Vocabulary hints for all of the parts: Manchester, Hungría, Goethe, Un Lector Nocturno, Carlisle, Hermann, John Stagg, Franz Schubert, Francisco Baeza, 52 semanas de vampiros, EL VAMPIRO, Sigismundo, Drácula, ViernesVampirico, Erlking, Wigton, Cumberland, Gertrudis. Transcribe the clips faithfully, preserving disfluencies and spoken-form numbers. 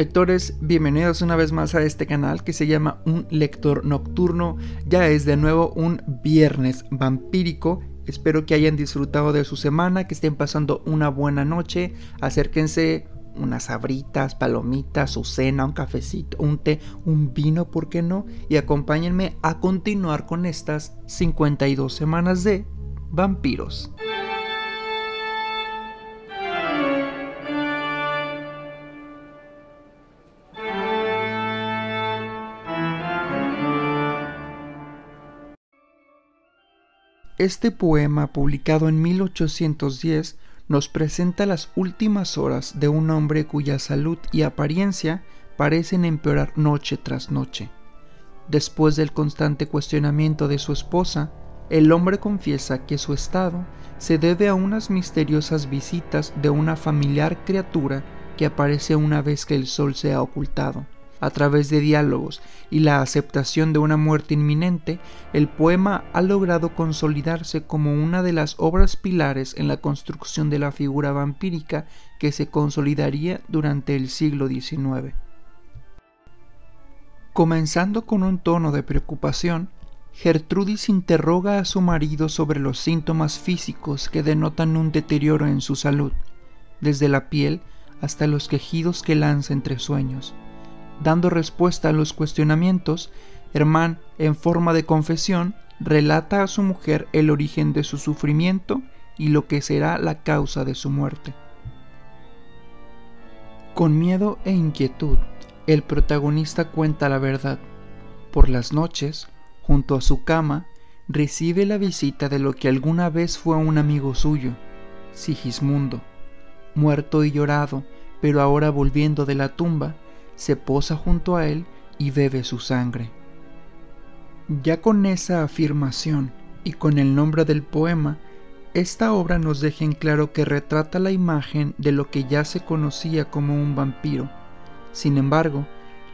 Lectores, bienvenidos una vez más a este canal que se llama Un Lector Nocturno. Ya es de nuevo un viernes vampírico. Espero que hayan disfrutado de su semana, que estén pasando una buena noche. Acérquense unas sabritas, palomitas, su cena, un cafecito, un té, un vino, ¿por qué no? Y acompáñenme a continuar con estas cincuenta y dos semanas de vampiros. Este poema, publicado en mil ochocientos diez, nos presenta las últimas horas de un hombre cuya salud y apariencia parecen empeorar noche tras noche. Después del constante cuestionamiento de su esposa, el hombre confiesa que su estado se debe a unas misteriosas visitas de una familiar criatura que aparece una vez que el sol se ha ocultado. A través de diálogos y la aceptación de una muerte inminente, el poema ha logrado consolidarse como una de las obras pilares en la construcción de la figura vampírica que se consolidaría durante el siglo diecinueve. Comenzando con un tono de preocupación, Gertrudis interroga a su marido sobre los síntomas físicos que denotan un deterioro en su salud, desde la piel hasta los quejidos que lanza entre sueños. Dando respuesta a los cuestionamientos, Hermann, en forma de confesión, relata a su mujer el origen de su sufrimiento y lo que será la causa de su muerte. Con miedo e inquietud, el protagonista cuenta la verdad. Por las noches, junto a su cama, recibe la visita de lo que alguna vez fue un amigo suyo, Sigismundo, muerto y llorado, pero ahora volviendo de la tumba, se posa junto a él y bebe su sangre. Ya con esa afirmación y con el nombre del poema, esta obra nos deja en claro que retrata la imagen de lo que ya se conocía como un vampiro. Sin embargo,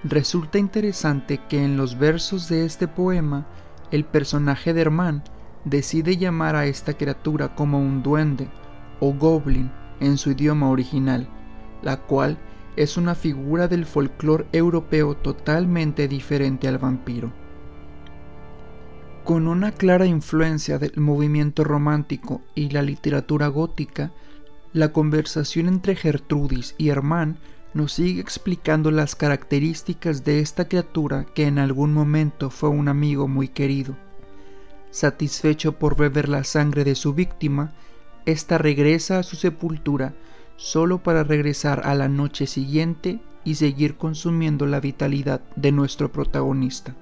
resulta interesante que en los versos de este poema, el personaje de Hermann decide llamar a esta criatura como un duende o goblin en su idioma original, la cual es una figura del folclore europeo totalmente diferente al vampiro. Con una clara influencia del movimiento romántico y la literatura gótica, la conversación entre Gertrudis y Hermann nos sigue explicando las características de esta criatura que en algún momento fue un amigo muy querido. Satisfecho por beber la sangre de su víctima, ésta regresa a su sepultura solo para regresar a la noche siguiente y seguir consumiendo la vitalidad de nuestro protagonista.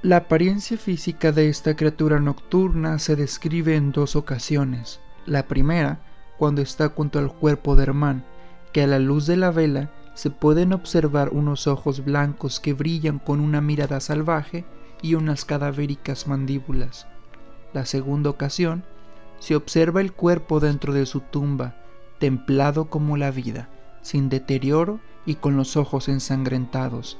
La apariencia física de esta criatura nocturna se describe en dos ocasiones. La primera, cuando está junto al cuerpo de Hermann, que a la luz de la vela se pueden observar unos ojos blancos que brillan con una mirada salvaje y unas cadavéricas mandíbulas. La segunda ocasión, se observa el cuerpo dentro de su tumba, templado como la vida, sin deterioro y con los ojos ensangrentados,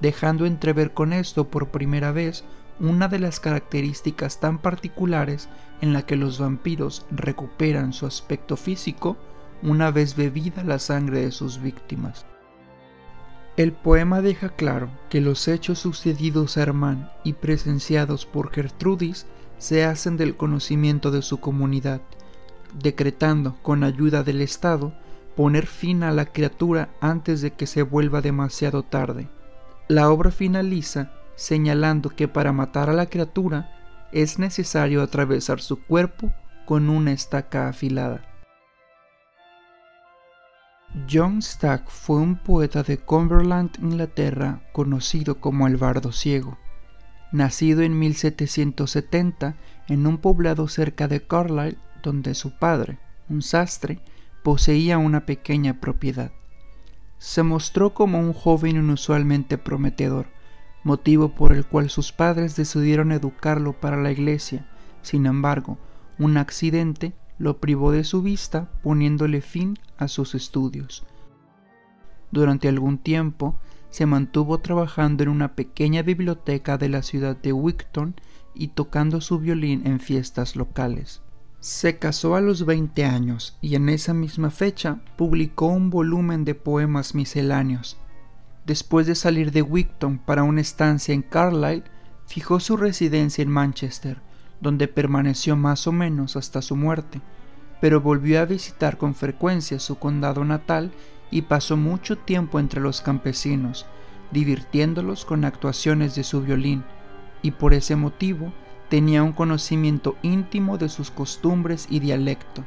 dejando entrever con esto por primera vez una de las características tan particulares en la que los vampiros recuperan su aspecto físico una vez bebida la sangre de sus víctimas. El poema deja claro que los hechos sucedidos a Hermann y presenciados por Gertrudis se hacen del conocimiento de su comunidad, decretando, con ayuda del Estado, poner fin a la criatura antes de que se vuelva demasiado tarde. La obra finaliza señalando que para matar a la criatura es necesario atravesar su cuerpo con una estaca afilada. John Stagg fue un poeta de Cumberland, Inglaterra, conocido como el Bardo Ciego. Nacido en mil setecientos setenta en un poblado cerca de Carlisle, donde su padre, un sastre, poseía una pequeña propiedad. Se mostró como un joven inusualmente prometedor, motivo por el cual sus padres decidieron educarlo para la iglesia. Sin embargo, un accidente lo privó de su vista, poniéndole fin a sus estudios. Durante algún tiempo, se mantuvo trabajando en una pequeña biblioteca de la ciudad de Wigton y tocando su violín en fiestas locales. Se casó a los veinte años y en esa misma fecha publicó un volumen de poemas misceláneos. Después de salir de Wigton para una estancia en Carlisle, fijó su residencia en Manchester, donde permaneció más o menos hasta su muerte, pero volvió a visitar con frecuencia su condado natal y pasó mucho tiempo entre los campesinos, divirtiéndolos con actuaciones de su violín, y por ese motivo tenía un conocimiento íntimo de sus costumbres y dialecto,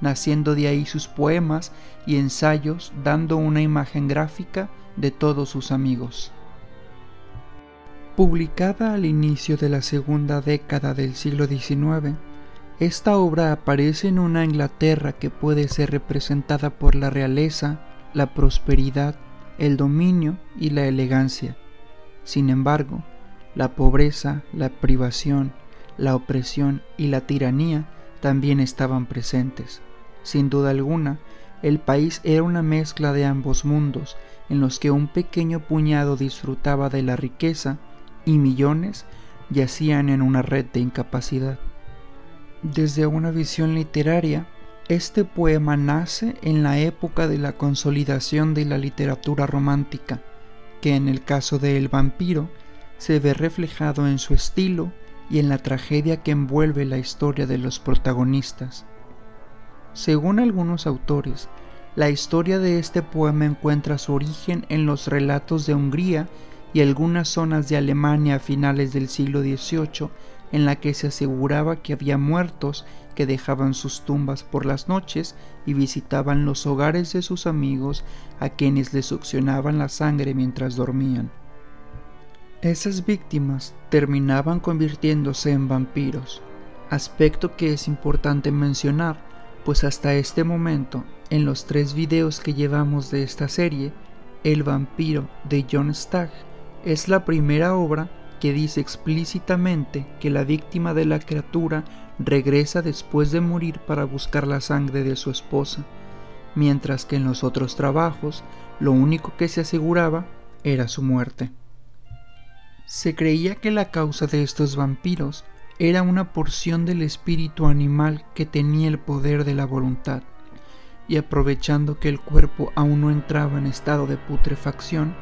naciendo de ahí sus poemas y ensayos, dando una imagen gráfica de todos sus amigos. Publicada al inicio de la segunda década del siglo diecinueve, esta obra aparece en una Inglaterra que puede ser representada por la realeza, la prosperidad, el dominio y la elegancia. Sin embargo, la pobreza, la privación, la opresión y la tiranía también estaban presentes. Sin duda alguna, el país era una mezcla de ambos mundos, en los que un pequeño puñado disfrutaba de la riqueza y millones yacían en una red de incapacidad. Desde una visión literaria, este poema nace en la época de la consolidación de la literatura romántica, que en el caso de El vampiro se ve reflejado en su estilo y en la tragedia que envuelve la historia de los protagonistas. Según algunos autores, la historia de este poema encuentra su origen en los relatos de Hungría y algunas zonas de Alemania a finales del siglo dieciocho, en la que se aseguraba que había muertos que dejaban sus tumbas por las noches y visitaban los hogares de sus amigos, a quienes les succionaban la sangre mientras dormían. Esas víctimas terminaban convirtiéndose en vampiros, aspecto que es importante mencionar, pues hasta este momento, en los tres videos que llevamos de esta serie, El vampiro de John Stagg es la primera obra que dice explícitamente que la víctima de la criatura regresa después de morir para buscar la sangre de su esposa, mientras que en los otros trabajos lo único que se aseguraba era su muerte. Se creía que la causa de estos vampiros era una porción del espíritu animal que tenía el poder de la voluntad, y aprovechando que el cuerpo aún no entraba en estado de putrefacción,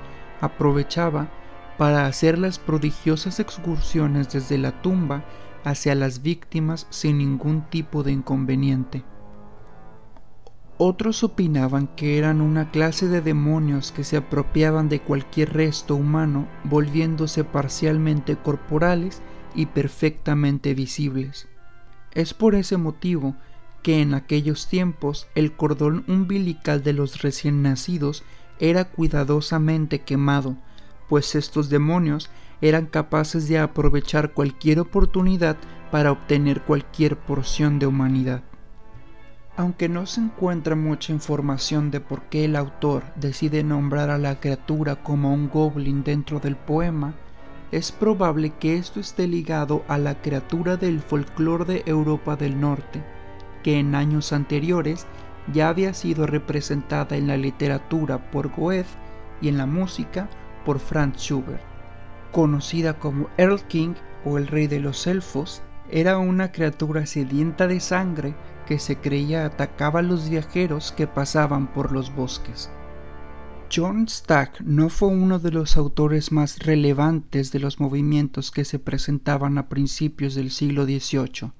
aprovechaba para hacer las prodigiosas excursiones desde la tumba hacia las víctimas sin ningún tipo de inconveniente. Otros opinaban que eran una clase de demonios que se apropiaban de cualquier resto humano, volviéndose parcialmente corporales y perfectamente visibles. Es por ese motivo que en aquellos tiempos el cordón umbilical de los recién nacidos era cuidadosamente quemado, pues estos demonios eran capaces de aprovechar cualquier oportunidad para obtener cualquier porción de humanidad. Aunque no se encuentra mucha información de por qué el autor decide nombrar a la criatura como un goblin dentro del poema, es probable que esto esté ligado a la criatura del folclore de Europa del Norte, que en años anteriores ya había sido representada en la literatura por Goethe y en la música por Franz Schubert. Conocida como Erlking o el Rey de los Elfos, era una criatura sedienta de sangre que se creía atacaba a los viajeros que pasaban por los bosques. John Stagg no fue uno de los autores más relevantes de los movimientos que se presentaban a principios del siglo dieciocho.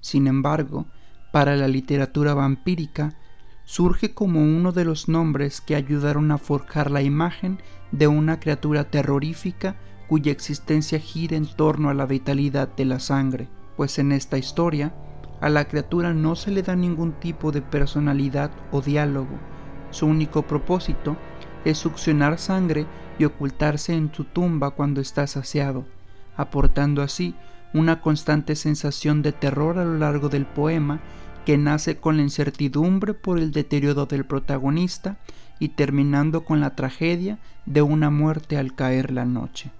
Sin embargo, para la literatura vampírica, surge como uno de los nombres que ayudaron a forjar la imagen de una criatura terrorífica cuya existencia gira en torno a la vitalidad de la sangre, pues en esta historia, a la criatura no se le da ningún tipo de personalidad o diálogo. Su único propósito es succionar sangre y ocultarse en su tumba cuando está saciado, aportando así una constante sensación de terror a lo largo del poema, que nace con la incertidumbre por el deterioro del protagonista y terminando con la tragedia de una muerte al caer la noche.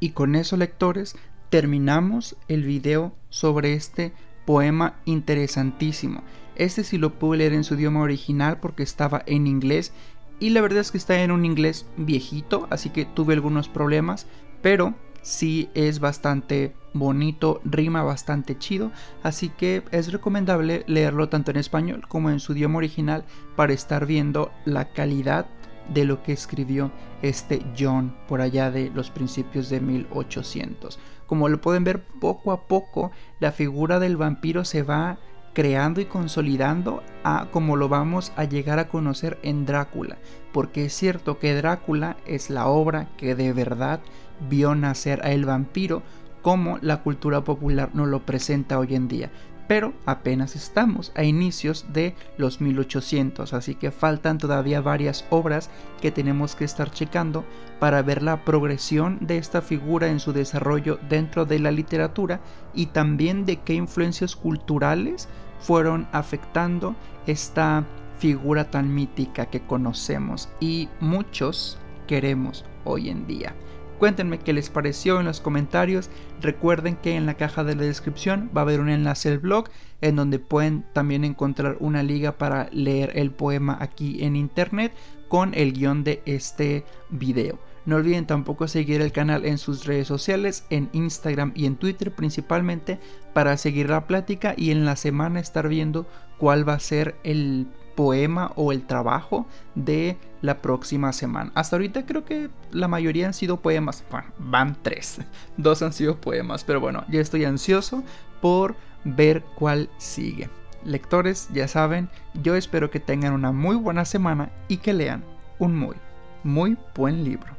Y con eso, lectores, terminamos el video sobre este poema interesantísimo. Este sí lo pude leer en su idioma original porque estaba en inglés, y la verdad es que está en un inglés viejito, así que tuve algunos problemas, pero sí es bastante bonito, rima bastante chido, así que es recomendable leerlo tanto en español como en su idioma original para estar viendo la calidad de lo que escribió este John por allá de los principios de mil ochocientos. Como lo pueden ver, poco a poco la figura del vampiro se va creando y consolidando a como lo vamos a llegar a conocer en Drácula, porque es cierto que Drácula es la obra que de verdad vio nacer a el vampiro como la cultura popular nos lo presenta hoy en día, pero apenas estamos a inicios de los mil ochocientos, así que faltan todavía varias obras que tenemos que estar checando para ver la progresión de esta figura en su desarrollo dentro de la literatura y también de qué influencias culturales fueron afectando esta figura tan mítica que conocemos y muchos queremos hoy en día. Cuéntenme qué les pareció en los comentarios. Recuerden que en la caja de la descripción va a haber un enlace al blog en donde pueden también encontrar una liga para leer el poema aquí en internet con el guión de este video. No olviden tampoco seguir el canal en sus redes sociales, en Instagram y en Twitter principalmente, para seguir la plática y en la semana estar viendo cuál va a ser el poema o el trabajo de la próxima semana. Hasta ahorita creo que la mayoría han sido poemas. Bueno, van tres. Dos han sido poemas. Pero bueno, ya estoy ansioso por ver cuál sigue. Lectores, ya saben, yo espero que tengan una muy buena semana y que lean un muy, muy buen libro.